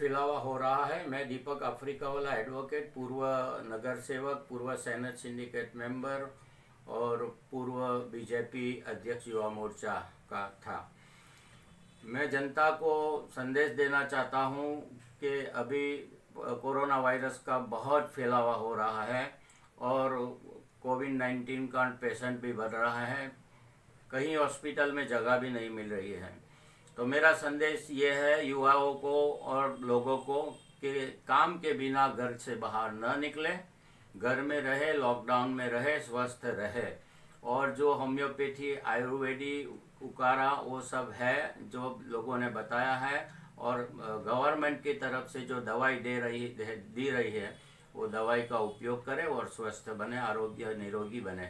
फैलावा हो रहा है। मैं दीपक अफ्रीका वाला एडवोकेट, पूर्व नगर सेवक, पूर्व सेनेट सिंडिकेट मेंबर और पूर्व बीजेपी अध्यक्ष युवा मोर्चा का था। मैं जनता को संदेश देना चाहता हूं कि अभी कोरोना वायरस का बहुत फैलावा हो रहा है और कोविड-19 का पेशेंट भी बढ़ रहा है, कहीं हॉस्पिटल में जगह भी नहीं मिल रही है। तो मेरा संदेश ये है युवाओं को और लोगों को कि काम के बिना घर से बाहर न निकले, घर में रहे, लॉकडाउन में रहे, स्वस्थ रहे। और जो होम्योपैथी, आयुर्वेदिक, उकारा वो सब है जो लोगों ने बताया है, और गवर्नमेंट की तरफ से जो दवाई दी रही है वो दवाई का उपयोग करें और स्वस्थ बने, आरोग्य निरोगी बने।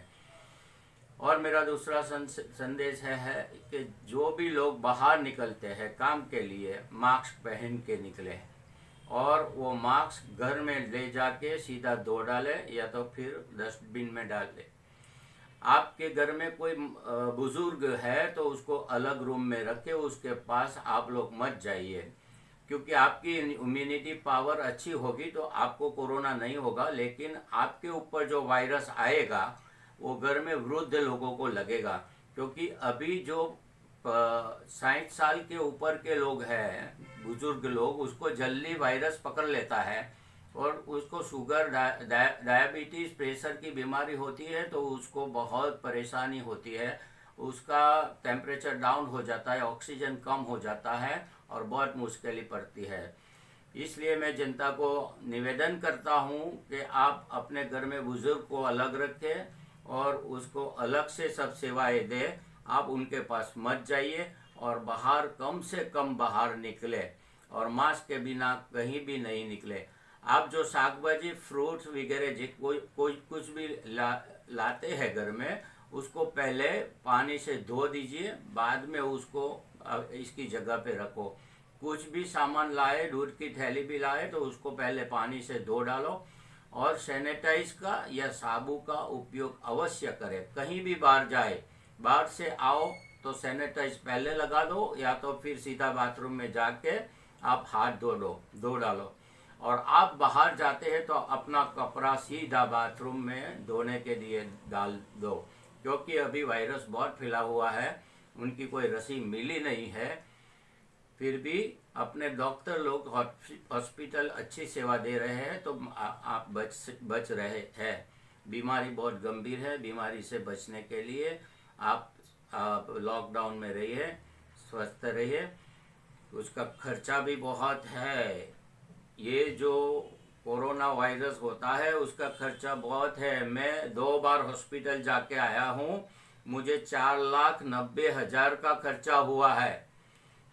और मेरा दूसरा संदेश है कि जो भी लोग बाहर निकलते हैं काम के लिए मास्क पहन के निकले और वो मास्क घर में ले जाके सीधा धो डाले या तो फिर डस्टबिन में डाल दे। आपके घर में कोई बुजुर्ग है तो उसको अलग रूम में रखे, उसके पास आप लोग मत जाइए, क्योंकि आपकी इम्यूनिटी पावर अच्छी होगी तो आपको कोरोना नहीं होगा, लेकिन आपके ऊपर जो वायरस आएगा वो घर में वृद्ध लोगों को लगेगा। क्योंकि अभी जो 60 साल के ऊपर के लोग हैं, बुजुर्ग लोग, उसको जल्दी वायरस पकड़ लेता है और उसको शुगर, डायबिटीज, प्रेशर की बीमारी होती है तो उसको बहुत परेशानी होती है, उसका टेम्परेचर डाउन हो जाता है, ऑक्सीजन कम हो जाता है और बहुत मुश्किल पड़ती है। इसलिए मैं जनता को निवेदन करता हूँ कि आप अपने घर में बुजुर्ग को अलग रखें और उसको अलग से सब सेवाएं दे, आप उनके पास मत जाइए और बाहर कम से कम बाहर निकले और मास्क के बिना कहीं भी नहीं निकले। आप जो साग भाजी, फ्रूट्स वगैरह कुछ भी लाते हैं घर में, उसको पहले पानी से धो दीजिए, बाद में उसको इसकी जगह पे रखो। कुछ भी सामान लाए, दूध की थैली भी लाए तो उसको पहले पानी से धो डालो और सैनिटाइज का या साबु का उपयोग अवश्य करें। कहीं भी बाहर जाए, बाहर से आओ तो सैनिटाइज पहले लगा दो या तो फिर सीधा बाथरूम में जाके आप हाथ धो डालो। और आप बाहर जाते हैं तो अपना कपड़ा सीधा बाथरूम में धोने के लिए डाल दो, क्योंकि अभी वायरस बहुत फैला हुआ है, उनकी कोई रसी मिली नहीं है। फिर भी अपने डॉक्टर लोग, हॉस्पिटल अच्छी सेवा दे रहे हैं तो आप बच रहे हैं। बीमारी बहुत गंभीर है, बीमारी से बचने के लिए आप लॉकडाउन में रहिए, स्वस्थ रहिए। उसका खर्चा भी बहुत है, ये जो कोरोना वायरस होता है उसका खर्चा बहुत है। मैं 2 बार हॉस्पिटल जाके आया हूँ, मुझे 4,90,000 का खर्चा हुआ है।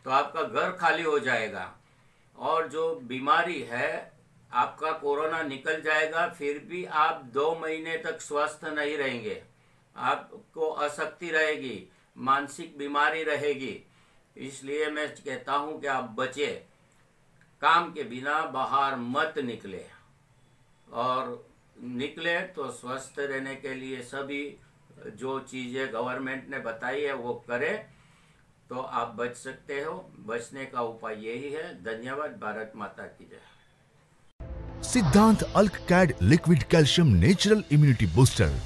तो आपका घर खाली हो जाएगा और जो बीमारी है आपका कोरोना निकल जाएगा, फिर भी आप 2 महीने तक स्वस्थ नहीं रहेंगे, आपको असक्ति रहेगी, मानसिक बीमारी रहेगी। इसलिए मैं कहता हूँ कि आप बचे, काम के बिना बाहर मत निकले और निकले तो स्वस्थ रहने के लिए सभी जो चीज़ें गवर्नमेंट ने बताई है वो करें तो आप बच सकते हो। बचने का उपाय यही है। धन्यवाद। भारत माता की जय। सिद्धांत अल्प कैड liquid calcium natural immunity booster,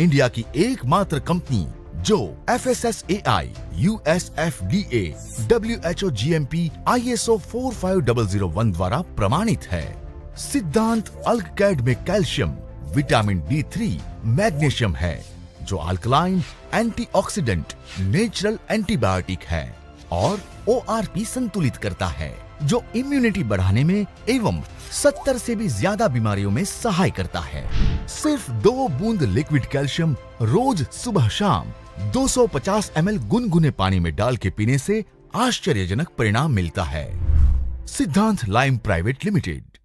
India की एकमात्र कंपनी जो FSSAI, USFDA, WHO GMP, ISO 45001 द्वारा प्रमाणित है। सिद्धांत अल्प कैड में कैल्शियम, विटामिन D3, मैग्नीशियम है जो अल्कलाइन, एंटीऑक्सीडेंट, नेचुरल एंटीबायोटिक है और ORP संतुलित करता है जो इम्यूनिटी बढ़ाने में एवं 70 से भी ज्यादा बीमारियों में सहाय करता है। सिर्फ 2 बूंद लिक्विड कैल्शियम रोज सुबह शाम 250 ml गुनगुने पानी में डाल के पीने से आश्चर्यजनक परिणाम मिलता है। सिद्धांत लाइम प्राइवेट लिमिटेड।